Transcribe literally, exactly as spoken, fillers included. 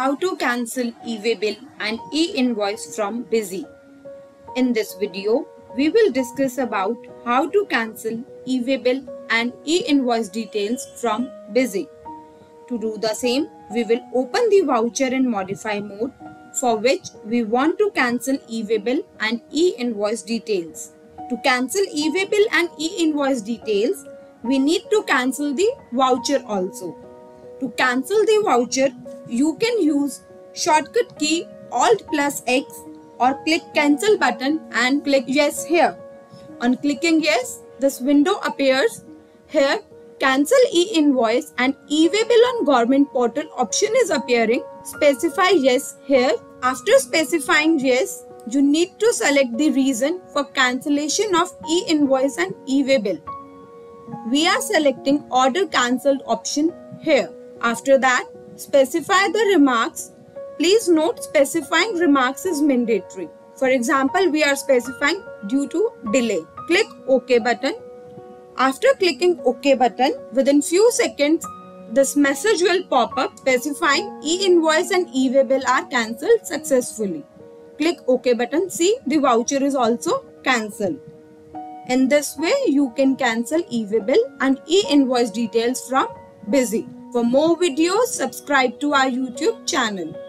How to cancel E-Way Bill and E-Invoice from Busy. In this video, we will discuss about how to cancel E-Way Bill and E-Invoice details from Busy. To do the same, we will open the voucher in modify mode for which we want to cancel E-Way Bill and E-Invoice details. To cancel E-Way Bill and E-Invoice details, we need to cancel the voucher also. To cancel the voucher, you can use shortcut key Alt plus X or click cancel button and click yes here. On clicking yes, this window appears. Here, cancel E-Invoice and E-Way Bill on government portal option is appearing. Specify yes here. After specifying yes, you need to select the reason for cancellation of E-Invoice and E-Way Bill. We are selecting order cancelled option here. After that, specify the remarks. Please note specifying remarks is mandatory. For example, we are specifying due to delay. Click OK button. After clicking OK button, within few seconds, this message will pop up specifying E-Invoice and E-Way Bill are cancelled successfully. Click OK button. See, the voucher is also cancelled. In this way, you can cancel E-Way Bill and E-Invoice details from Busy. For more videos, subscribe to our YouTube channel.